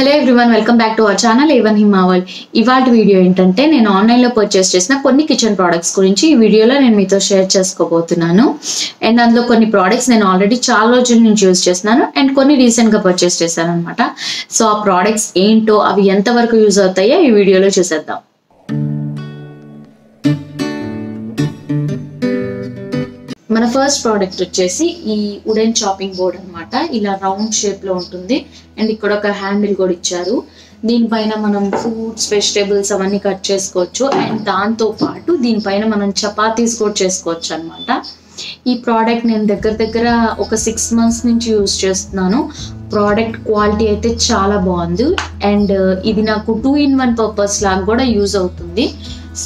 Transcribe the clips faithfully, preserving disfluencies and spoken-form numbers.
Hello everyone, welcome back to our channel Evan Himawal. Ivalt video entante nenu online lo purchase chesina konni kitchen products gurinchi ee video lo nenu meeto share chesukobothunanu. And andulo konni products nenu already chaala rojulu nunchi use chestunanu and konni recent ga purchase chesanu anamata. So aa products ento avi enta varaku use avutayo ee video lo chuseddam. మన first product వచ్చేసి ఈ wooden chopping board అన్నమాట. ఇలా round shape లో ఉంటుంది and ఇక్కడ ఒక handle కూడా ఇచ్చారు. దీనిపైన మనం ఫ్రూట్స్, వెజిటేబుల్స్ అవన్నీ కట్ చేసుకోవచ్చు అండ్ దాంతో పాటు దీనిపైన మనం చపాతీస్ కూడా చేసుకోవచ్చు అన్నమాట. ఈ ప్రోడక్ట్ నేను దగ్గర దగ్గర ఒక సిక్స్ మంత్స్ నుంచి యూజ్ చేస్తున్నాను. ప్రోడక్ట్ క్వాలిటీ అయితే చాలా బాగుంది అండ్ ఇది నాకు టూ ఇన్ వన్ పర్పస్ లాగా కూడా యూజ్ అవుతుంది.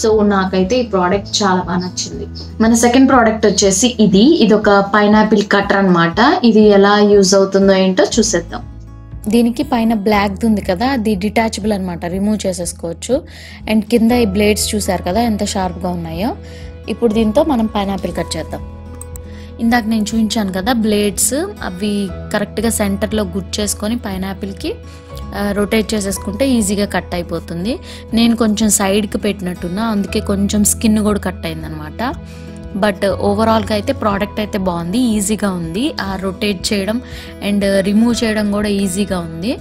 సో నాకైతే ఈ ప్రోడక్ట్ చాలా బాగా నచ్చింది. మన సెకండ్ ప్రోడక్ట్ వచ్చేసి ఇది ఇదొక పైనాపిల్ కట్టర్ అన్నమాట. ఇది ఎలా యూజ్ అవుతుందో ఏంటో చూసేద్దాం. దీనికి పైన బ్లాక్ ఉంది కదా, అది డిటాచబుల్ అన్నమాట, రిమూవ్ చేసేసుకోవచ్చు. అండ్ కింద ఈ బ్లేడ్స్ చూసారు కదా ఎంత షార్ప్గా ఉన్నాయో. ఇప్పుడు దీంతో మనం పైనాపిల్ కట్ చేద్దాం. ఇందాక నేను చూపించాను కదా బ్లేడ్స్, అవి కరెక్ట్గా సెంటర్లో గుర్తు చేసుకొని పైనాపిల్కి రొటేట్ చేసేసుకుంటే ఈజీగా కట్ అయిపోతుంది. నేను కొంచెం సైడ్కి పెట్టినట్టున్నా, అందుకే కొంచెం స్కిన్ కూడా కట్ అయిందనమాట. బట్ ఓవరాల్గా అయితే ప్రోడక్ట్ అయితే బాగుంది, ఈజీగా ఉంది. ఆ రొటేట్ చేయడం అండ్ రిమూవ్ చేయడం కూడా ఈజీగా ఉంది.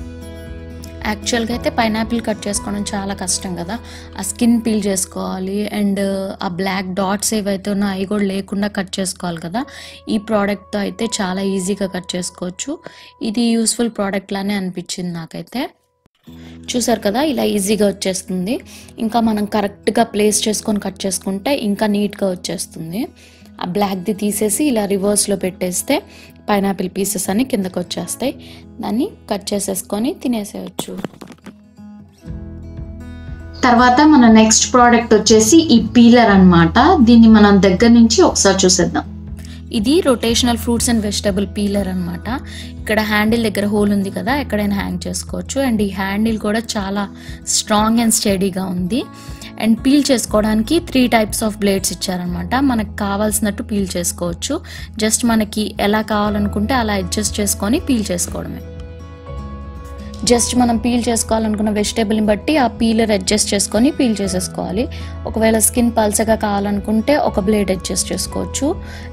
యాక్చువల్గా అయితే పైనాపిల్ కట్ చేసుకోవడం చాలా కష్టం కదా, ఆ స్కిన్ పీల్ చేసుకోవాలి అండ్ ఆ బ్లాక్ డాట్స్ ఏవైతే ఉన్నా అవి కూడా లేకుండా కట్ చేసుకోవాలి కదా. ఈ ప్రోడక్ట్తో అయితే చాలా ఈజీగా కట్ చేసుకోవచ్చు. ఇది యూస్ఫుల్ ప్రోడక్ట్ లానే అనిపించింది నాకైతే. చూసారు కదా ఇలా ఈజీగా వచ్చేస్తుంది. ఇంకా మనం కరెక్ట్గా ప్లేస్ చేసుకొని కట్ చేసుకుంటే ఇంకా నీట్గా వచ్చేస్తుంది. ఆ బ్లాక్ది తీసేసి ఇలా రివర్స్లో పెట్టేస్తే పైనాపిల్ పీసెస్ అని కిందకు వచ్చేస్తాయి. దాన్ని కట్ చేసేసుకొని తినేసేయచ్చు. తర్వాత మన నెక్స్ట్ ప్రోడక్ట్ వచ్చేసి ఈ పీలర్ అన్నమాట. దీన్ని మనం దగ్గర నుంచి ఒకసారి చూసేద్దాం. ఇది rotational fruits and vegetable peeler అన్నమాట. ఇక్కడ హ్యాండిల్ దగ్గర హోల్ ఉంది కదా, ఎక్కడైనా హ్యాంగ్ చేసుకోవచ్చు. అండ్ ఈ హ్యాండిల్ కూడా చాలా స్ట్రాంగ్ అండ్ స్టడీగా ఉంది. అండ్ పీల్ చేసుకోవడానికి త్రీ టైప్స్ ఆఫ్ బ్లేడ్స్ ఇచ్చారనమాట. మనకు కావాల్సినట్టు పీల్ చేసుకోవచ్చు. జస్ట్ మనకి ఎలా కావాలనుకుంటే అలా అడ్జస్ట్ చేసుకొని పీల్ చేసుకోవడమే. జస్ట్ మనం పీల్ చేసుకోవాలనుకున్న వెజిటేబుల్ని బట్టి ఆ పీలర్ అడ్జస్ట్ చేసుకొని పీల్ చేసేసుకోవాలి. ఒకవేళ స్కిన్ పల్చగా కావాలనుకుంటే ఒక బ్లేడ్ అడ్జస్ట్ చేసుకోవచ్చు,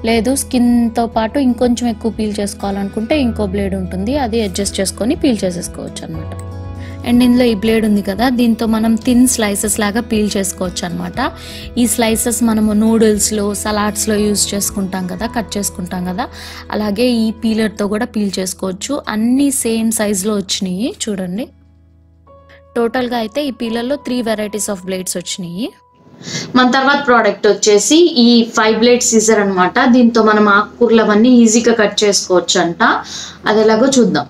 లేదు స్కిన్తో పాటు ఇంకొంచెం ఎక్కువ పీల్ చేసుకోవాలనుకుంటే ఇంకో బ్లేడ్ ఉంటుంది, అది అడ్జస్ట్ చేసుకొని పీల్ చేసేసుకోవచ్చు అనమాట. అండ్ ఇందులో ఈ బ్లేడ్ ఉంది కదా, దీంతో మనం థిన్ స్లైసెస్ లాగా పీల్ చేసుకోవచ్చు అనమాట. ఈ స్లైసెస్ మనము నూడిల్స్లో, సలాడ్స్లో యూజ్ చేసుకుంటాం కదా, కట్ చేసుకుంటాం కదా, అలాగే ఈ పీలర్తో కూడా పీల్ చేసుకోవచ్చు. అన్నీ సేమ్ సైజులో వచ్చినాయి చూడండి. టోటల్గా అయితే ఈ పీలర్లో త్రీ వెరైటీస్ ఆఫ్ బ్లేడ్స్ వచ్చినాయి. మన తర్వాత ప్రోడక్ట్ వచ్చేసి ఈ ఫైవ్ బ్లేడ్ సీజర్ అనమాట. దీంతో మనం ఆకుకూరలు అవన్నీ ఈజీగా కట్ చేసుకోవచ్చు అంట. అది ఎలాగో చూద్దాం.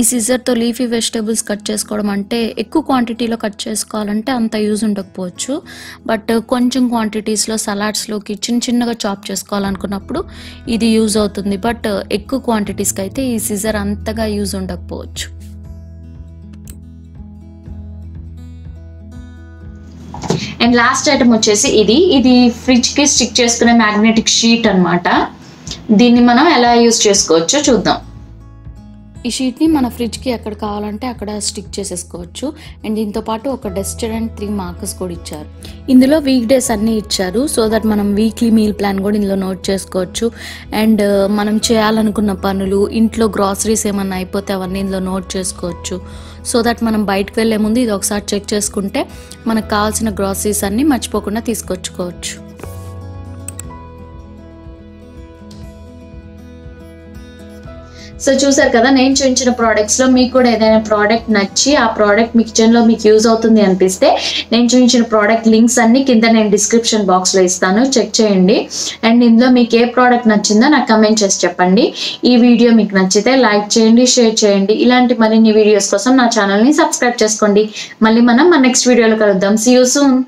ఈ సిజర్తో లీఫీ వెజిటేబుల్స్ కట్ చేసుకోవడం అంటే ఎక్కువ క్వాంటిటీలో కట్ చేసుకోవాలంటే అంత యూజ్ ఉండకపోవచ్చు. బట్ కొంచెం క్వాంటిటీస్లో సలాడ్స్లోకి చిన్న చిన్నగా చాప్ చేసుకోవాలనుకున్నప్పుడు ఇది యూజ్ అవుతుంది. బట్ ఎక్కువ క్వాంటిటీస్కి అయితే ఈ సిజర్ అంతగా యూజ్ ఉండకపోవచ్చు. అండ్ లాస్ట్ ఐటమ్ వచ్చేసి ఇది ఇది ఫ్రిడ్జ్కి స్టిక్ చేసుకునే మ్యాగ్నెటిక్ షీట్ అన్నమాట. దీన్ని మనం ఎలా యూజ్ చేసుకోవచ్చో చూద్దాం. ఈ షీట్ని మన ఫ్రిడ్జ్కి ఎక్కడ కావాలంటే అక్కడ స్టిక్ చేసేసుకోవచ్చు. అండ్ దీంతో పాటు ఒక డస్టర్ అండ్ త్రీ మార్కర్స్ కూడా ఇచ్చారు. ఇందులో వీక్ డేస్ అన్నీ ఇచ్చారు, సో దట్ మనం వీక్లీ మీల్ ప్లాన్ కూడా ఇందులో నోట్ చేసుకోవచ్చు. అండ్ మనం చేయాలనుకున్న పనులు, ఇంట్లో గ్రాసరీస్ ఏమన్నా అయిపోతే అవన్నీ ఇందులో నోట్ చేసుకోవచ్చు. సో దట్ మనం బయటకు వెళ్ళే ముందు ఇది ఒకసారి చెక్ చేసుకుంటే మనకు కావాల్సిన గ్రాసరీస్ అన్నీ మర్చిపోకుండా తీసుకొచ్చుకోవచ్చు. సో చూసారు కదా, నేను చూపించిన ప్రోడక్ట్స్లో మీకు కూడా ఏదైనా ప్రోడక్ట్ నచ్చి ఆ ప్రోడక్ట్ మీ కిచెన్లో మీకు యూజ్ అవుతుంది అనిపిస్తే నేను చూపించిన ప్రోడక్ట్ లింక్స్ అన్ని కింద నేను డిస్క్రిప్షన్ బాక్స్లో ఇస్తాను, చెక్ చేయండి. అండ్ ఇందులో మీకు ఏ ప్రోడక్ట్ నచ్చిందో నాకు కమెంట్ చేసి చెప్పండి. ఈ వీడియో మీకు నచ్చితే లైక్ చేయండి, షేర్ చేయండి. ఇలాంటి మరిన్ని వీడియోస్ కోసం నా ఛానల్ని సబ్స్క్రైబ్ చేసుకోండి. మళ్ళీ మనం మన నెక్స్ట్ వీడియోలో కలుద్దాం. See you soon.